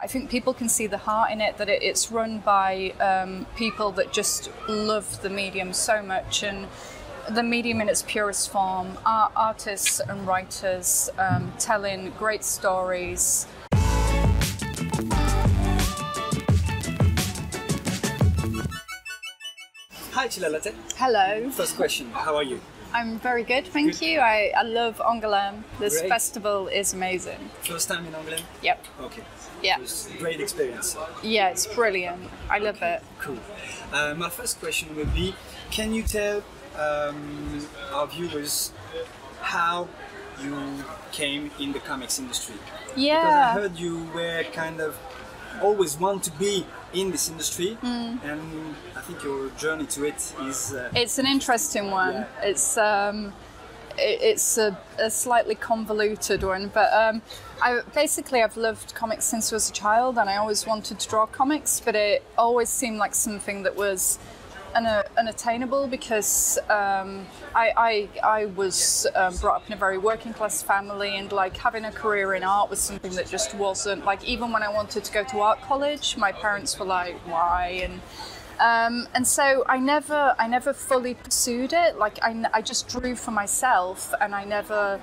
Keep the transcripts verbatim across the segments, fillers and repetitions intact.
I think people can see the heart in it, that it, it's run by um, people that just love the medium so much, and the medium in its purest form, art, artists and writers um, telling great stories. Hi Tula Lotay. Hello. First question, how are you? I'm very good, thank good. you. I, I love Angoulême. This great. festival is amazing. First time in Angoulême? Yep. Okay. Yeah. It was a great experience. Yeah, it's brilliant. I love okay. it. Cool. Uh, my first question would be, can you tell um, our viewers how you came in the comics industry? Yeah. Because I heard you were kind of always want to be in this industry, mm. and I think your journey to it is... Uh, it's an interesting one. Yeah. It's um, it, it's a, a slightly convoluted one, but um, I basically I've loved comics since I was a child, and I always wanted to draw comics, but it always seemed like something that was una unattainable because um, I, I, I was um, brought up in a very working class family, and like having a career in art was something that just wasn't, like even when I wanted to go to art college, my parents were like, why? And um, and so I never I never fully pursued it. Like I, I just drew for myself, and I never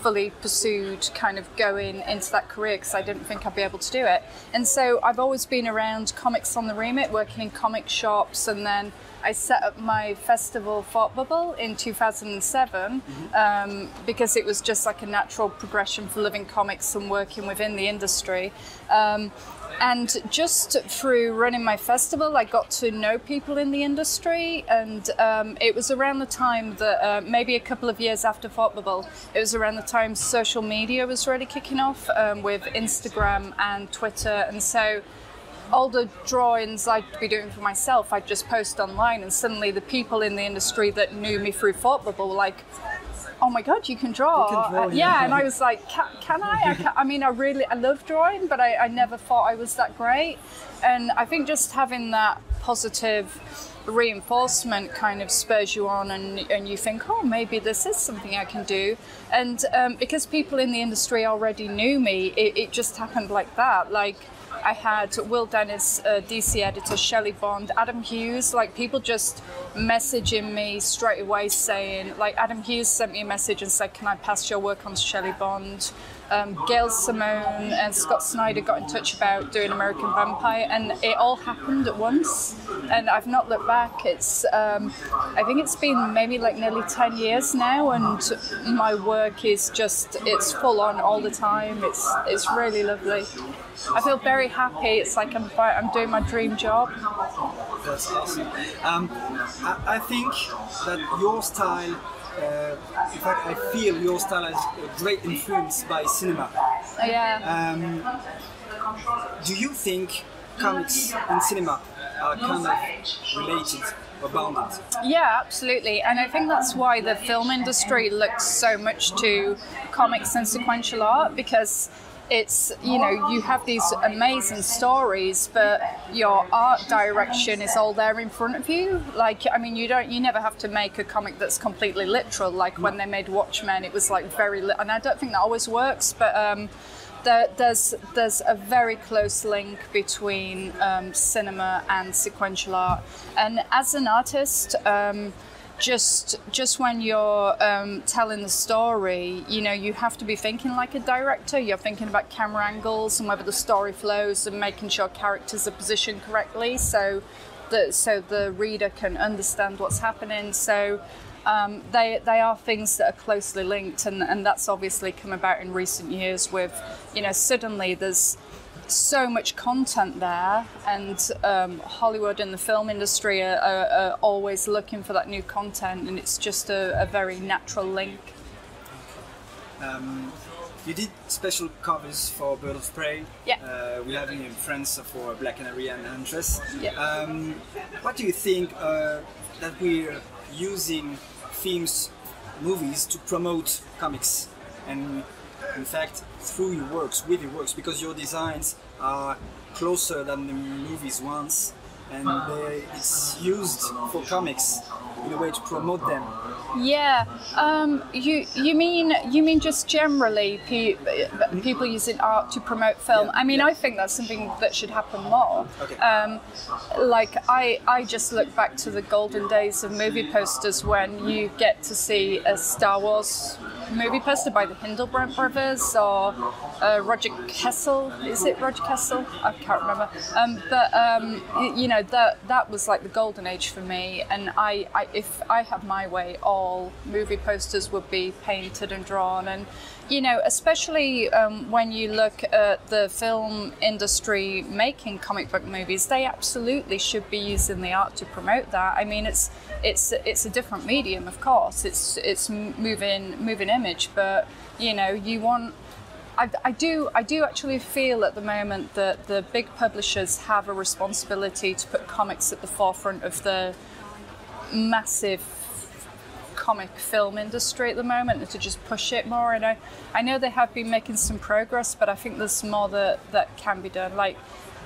fully pursued kind of going into that career because I didn't think I'd be able to do it. And so I've always been around comics on the remit, working in comic shops, and then I set up my festival Thought Bubble in two thousand seven mm-hmm. um, because it was just like a natural progression for loving comics and working within the industry. Um, and just through running my festival, I got to know people in the industry, and um, it was around the time that, uh, maybe a couple of years after Thought Bubble, it was around the time social media was really kicking off um, with Instagram and Twitter, and so all the drawings I'd be doing for myself, I'd just post online, and suddenly the people in the industry that knew me through Thought Bubble were like, oh my God, you can draw. You can draw uh, yeah. yeah, and I was like, can, can I? I, can, I mean, I really, I love drawing, but I, I never thought I was that great. And I think just having that positive reinforcement kind of spurs you on, and, and you think, oh, maybe this is something I can do. And um, because people in the industry already knew me, it, it just happened like that. Like, I had Will Dennis, uh, D C editor, Shelley Bond, Adam Hughes, like people just messaging me straight away saying, like Adam Hughes sent me a message and said, can I pass your work on to Shelley Bond? Um, Gail Simone and Scott Snyder got in touch about doing American Vampire, and it all happened at once, and I've not looked back. It's um, I think it's been maybe like nearly ten years now, and my work is just, it's full on all the time. It's it's really lovely. I feel very happy. It's like I'm I'm doing my dream job. That's awesome. Um, I, I think that your style, Uh, in fact, I feel your style is a great influence by cinema. Oh, yeah. Um, do you think comics and cinema are kind of related or bounded? Yeah, absolutely. And I think that's why the film industry looks so much to comics and sequential art, because it's, you know, you have these amazing stories, but your art direction is all there in front of you. Like, I mean, you don't, you never have to make a comic that's completely literal. Like when they made Watchmen, it was like very, li and I don't think that always works, but um, there, there's there's a very close link between um, cinema and sequential art. And as an artist, um, Just, just when you're um, telling the story, you know, you have to be thinking like a director. You're thinking about camera angles and whether the story flows and making sure characters are positioned correctly, so that so the reader can understand what's happening. So um, they they are things that are closely linked, and and that's obviously come about in recent years with, you know, suddenly there's so much content there, and um, Hollywood and the film industry are, are, are always looking for that new content, and it's just a, a very natural link. Um, you did special covers for Birds of Prey. Yeah. Uh, we're having in France for Black Canary and Huntress. Yeah. Um, what do you think uh, that we're using themes, movies to promote comics, and in fact through your works, with your works, because your designs are closer than the movies once, and they, it's used for comics. in a way to promote them? Yeah, um, you you mean you mean just generally pe people using art to promote film? Yeah. I mean, yeah. I think that's something that should happen more. Okay. Um, like I I just look back to the golden days of movie posters when you get to see a Star Wars movie poster by the Hindelbrand brothers or uh, Roger Kessel. Is it Roger Kessel? I can't remember. Um, but um, you know that that was like the golden age for me. And I, I if I had my way, all movie posters would be painted and drawn, and you know, especially um, when you look at the film industry making comic book movies, they absolutely should be using the art to promote that. I mean, it's it's it's a different medium, of course. It's it's moving moving image, but you know, you want. I, I do. I do actually feel at the moment that the big publishers have a responsibility to put comics at the forefront of the massive comic film industry at the moment, and to just push it more. And I, I know they have been making some progress, but I think there's more that, that can be done. Like,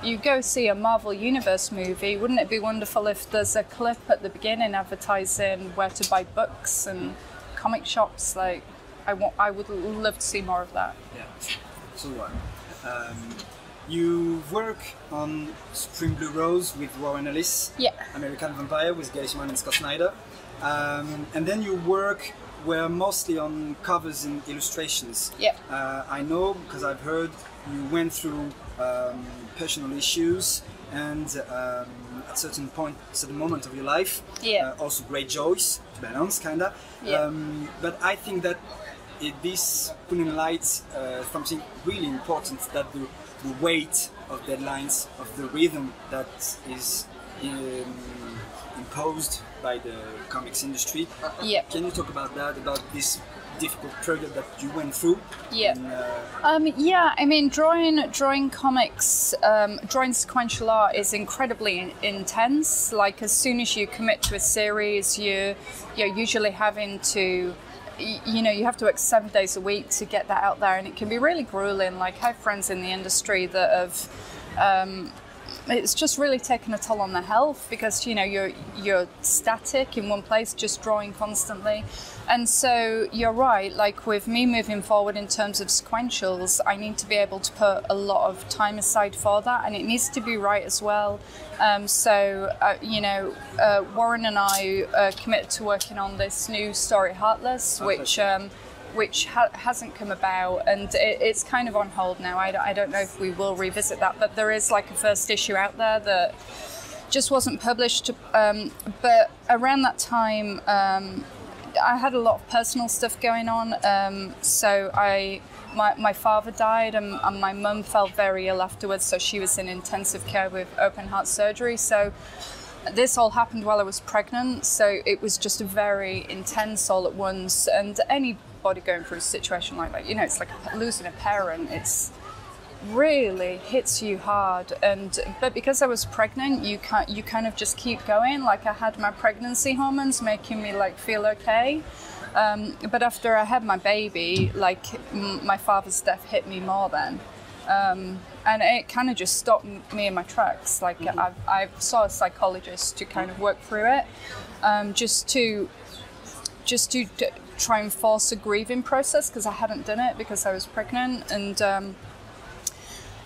you go see a Marvel Universe movie, wouldn't it be wonderful if there's a clip at the beginning advertising where to buy books and comic shops? Like, I, want, I would love to see more of that. Yeah, so what? Um, you work on Spring Blue Rose with Warren Ellis, yeah. American Vampire with Gail Simone and Scott Snyder. Um, and then your work were mostly on covers and illustrations. Yeah. Uh, I know, because I've heard you went through um, personal issues and um, at certain point, certain moment of your life. Yeah. Uh, also great joys to balance, kinda. Yeah. Um, but I think that it, this put in light uh, something really important, that the, the weight of deadlines, of the rhythm that is um, imposed by the comics industry. Yeah. Can you talk about that, about this difficult period that you went through? Yeah. And, uh... um, yeah, I mean, drawing drawing comics, um, drawing sequential art is incredibly in intense. Like, as soon as you commit to a series, you, you're usually having to, you know, you have to work seven days a week to get that out there, and it can be really grueling. Like, I have friends in the industry that have... Um, it's just really taken a toll on their health, because you know you're you're static in one place, just drawing constantly. And so you're right, like with me moving forward in terms of sequentials, I need to be able to put a lot of time aside for that, and it needs to be right as well. Um, so uh, you know, uh, Warren and I uh, committed to working on this new story, Heartless, which um, which ha hasn't come about, and it, it's kind of on hold now. I, I don't know if we will revisit that, but there is like a first issue out there that just wasn't published. Um, but around that time, um, I had a lot of personal stuff going on. Um, so I, my, my father died, and, and my mum felt very ill afterwards, so she was in intensive care with open heart surgery. So this all happened while I was pregnant, so it was just very intense all at once. And any going through a situation like that, you know, it's like losing a parent, it's really hits you hard. And but because I was pregnant, you can't, you kind of just keep going. Like, I had my pregnancy hormones making me like feel okay, um, but after I had my baby, like m my father's death hit me more then, um, and it kind of just stopped me in my tracks. Like, mm-hmm. I, I saw a psychologist to kind of work through it, um, just to just to try and force a grieving process, because I hadn't done it because I was pregnant. And um,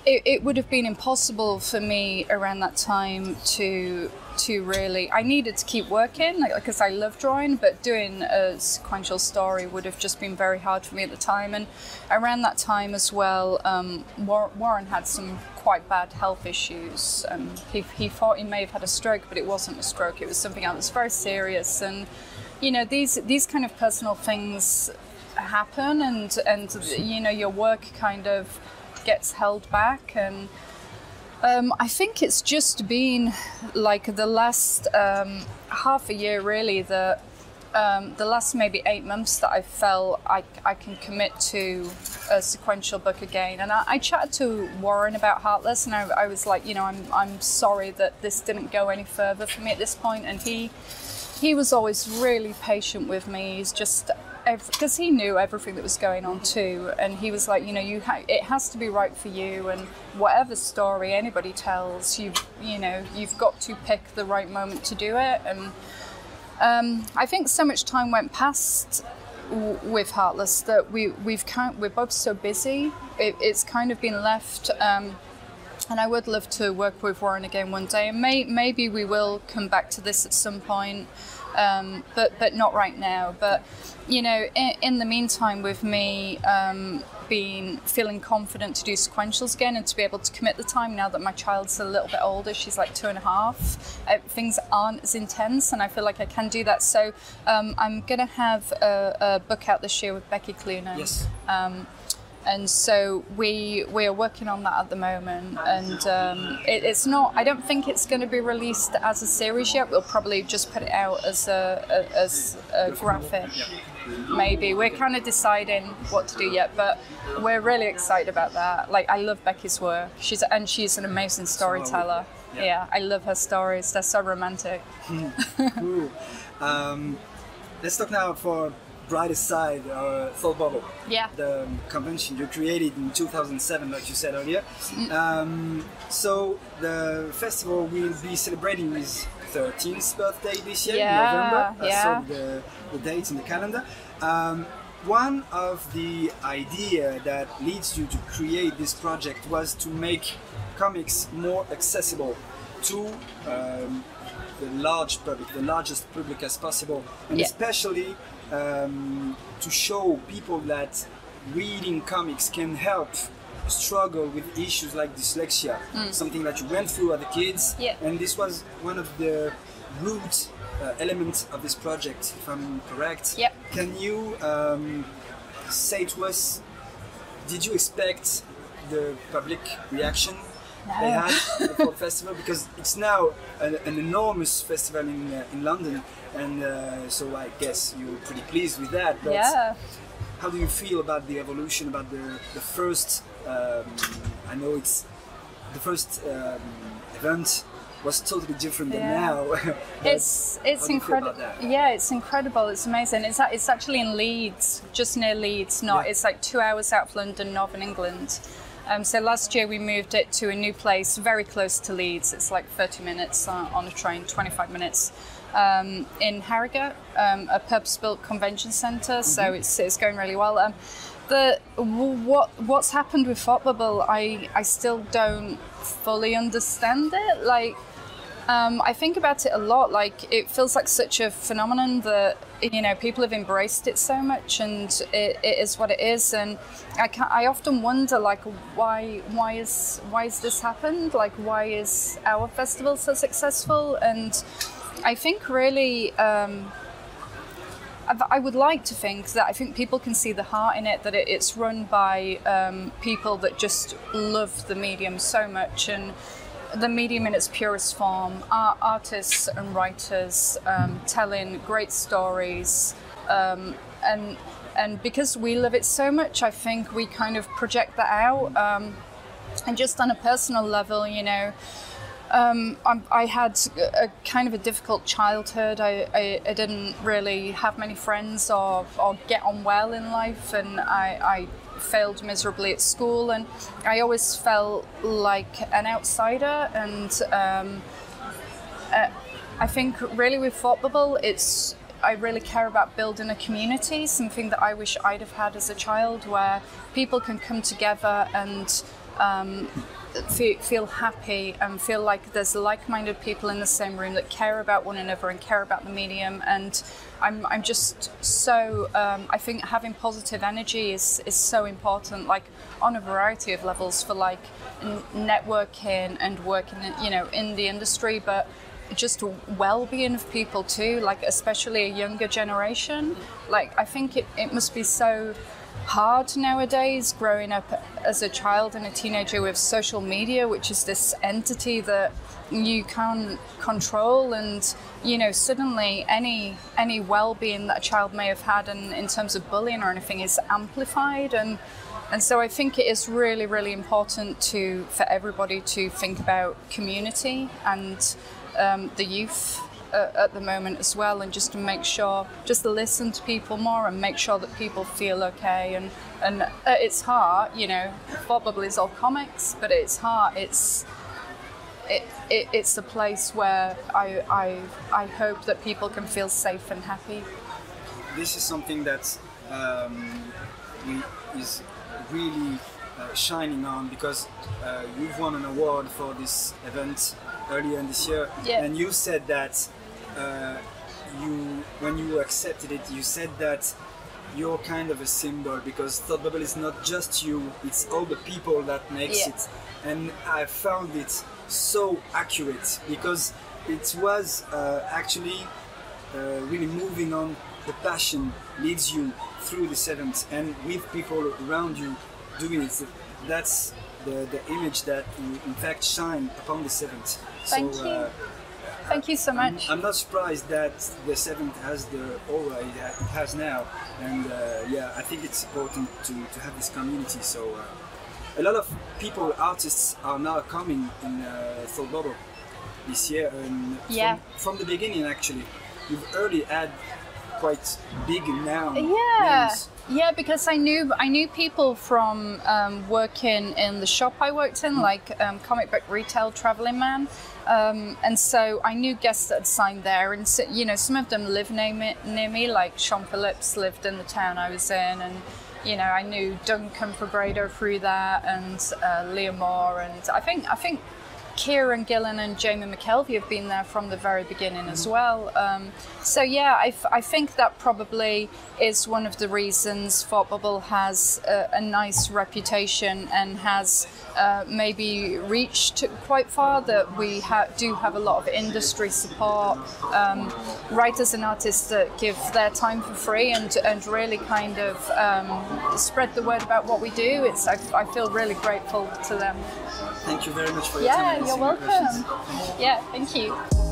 it, it would have been impossible for me around that time to to really, I needed to keep working, like, because I love drawing, but doing a sequential story would have just been very hard for me at the time. And around that time as well, um, Warren had some quite bad health issues. Um, he, he thought he may have had a stroke, but it wasn't a stroke, it was something else very serious. And you know, these these kind of personal things happen, and and you know, your work kind of gets held back. And um, I think it's just been like the last um, half a year, really, the um, the last maybe eight months that I felt I I can commit to a sequential book again. And I, I chatted to Warren about Heartless, and I, I was like, you know, I'm I'm sorry that this didn't go any further for me at this point. And he. He was always really patient with me. He's just, because he knew everything that was going on too, and he was like, you know, you ha it has to be right for you, and whatever story anybody tells you, you know, you've got to pick the right moment to do it. And Um, I think so much time went past w with Heartless that we we've kind we're both so busy. It, it's kind of been left. Um, and I would love to work with Warren again one day, and may, maybe we will come back to this at some point. Um, but but not right now. But you know, in, in the meantime, with me um, being feeling confident to do sequentials again and to be able to commit the time now that my child's a little bit older, she's like two and a half. Uh, things aren't as intense, and I feel like I can do that. So um, I'm gonna have a, a book out this year with Becky Cloonan. Yes. Um, and so we we are working on that at the moment, and um, it, it's not. I don't think it's going to be released as a series yet. We'll probably just put it out as a, a as a graphic. Maybe we're kind of deciding what to do yet, but we're really excited about that. Like I love Becky's work. She's and she's an amazing storyteller. Yeah, yeah I love her stories. They're so romantic. Cool. um, let's talk now for. Brightest side, uh, Thought Bubble. Yeah. The um, convention you created in two thousand seven, like you said earlier. Um, so the festival will be celebrating his thirteenth birthday this year, yeah, in November. Yeah. I saw the, the dates in the calendar. Um, one of the idea that leads you to create this project was to make comics more accessible to um, the large public, the largest public as possible, and yeah. especially. Um, to show people that reading comics can help struggle with issues like dyslexia, mm. something that you went through as a kid, yeah. and this was one of the root uh, elements of this project, if I'm correct. Yep. Can you um, say to us, did you expect the public reaction no. they had for the festival? Because it's now a, an enormous festival in, uh, in London. And uh, so I guess you're pretty pleased with that, but yeah. how do you feel about the evolution, about the, the first, um, I know it's, the first um, event was totally different yeah. than now. it's it's incredible. Yeah, it's incredible, it's amazing. It's, it's actually in Leeds, just near Leeds, not, yeah. it's like two hours out of London, Northern England. Um, so last year we moved it to a new place, very close to Leeds. It's like thirty minutes on, on a train, twenty-five minutes. Um, in Harrogate, um, a purpose-built convention centre, mm-hmm. so it's, it's going really well. Um, the, what, what's happened with Thought Bubble, I, I still don't fully understand it. Like, um, I think about it a lot, like it feels like such a phenomenon that, you know, people have embraced it so much, and it, it is what it is. And I, can, I often wonder, like, why, why is, why has this happened? Like, why is our festival so successful? And I think really, um, I would like to think that I think people can see the heart in it, that it, it's run by um, people that just love the medium so much, and the medium in its purest form, are artists and writers um, telling great stories, um, and, and because we love it so much, I think we kind of project that out, um, and just on a personal level, you know, Um, I, I had a, a kind of a difficult childhood. I, I, I didn't really have many friends or, or get on well in life, and I, I failed miserably at school, and I always felt like an outsider. And um, uh, I think really with Thought Bubble, it's I really care about building a community, something that I wish I'd have had as a child, where people can come together and um, feel happy and feel like there's like-minded people in the same room that care about one another and care about the medium. And I'm, I'm just so, um, I think having positive energy is, is so important, like on a variety of levels, for like networking and working, you know, in the industry, but just well-being of people too, like especially a younger generation. Like I think it, it must be so hard nowadays, growing up as a child and a teenager with social media, which is this entity that you can't control, and you know suddenly any any well-being that a child may have had in, in terms of bullying or anything is amplified, and and so I think it is really really important to for everybody to think about community and um, the youth at the moment as well, and just to make sure, just listen to people more and make sure that people feel okay. And and at its heart, you know, Thought Bubble is all comics, but at its heart, it's it, it, it's a place where I, I, I hope that people can feel safe and happy. This is something that um, is really uh, shining on, because uh, you've won an award for this event earlier in this year, yeah. and you said that uh, you, when you accepted it, you said that you're kind of a symbol, because Thought Bubble is not just you, it's all the people that makes yeah. it. And I found it so accurate, because it was uh, actually uh, really moving on. The passion leads you through this event, and with people around you doing it. That's the, the image that you in fact shine upon this event. Thank so, you. Uh, Thank you so much. I'm, I'm not surprised that the seventh has the aura it has now, and uh, yeah, I think it's important to, to have this community. So uh, a lot of people, artists, are now coming in uh, Thought Bubble this year, and yeah. from, from the beginning actually, you've already had quite big now. Yeah, names. yeah, because I knew I knew people from um, working in the shop I worked in, mm. like um, comic book retail, Traveling Man. Um, and so I knew guests that had signed there, and so, you know, some of them lived near me, near me, like Sean Phillips lived in the town I was in, and you know, I knew Duncan Fabredo through that, and uh, Liam Moore, and I think I think Kieran Gillen and Jamie McKelvey have been there from the very beginning as well. Um, so yeah, I, I think that probably is one of the reasons Thought Bubble has a, a nice reputation and has uh, maybe reached quite far, that we ha do have a lot of industry support, um, writers and artists that give their time for free and, and really kind of um, spread the word about what we do. It's, I, I feel really grateful to them. Thank you very much for your yeah, time. You're welcome. Yeah, thank you.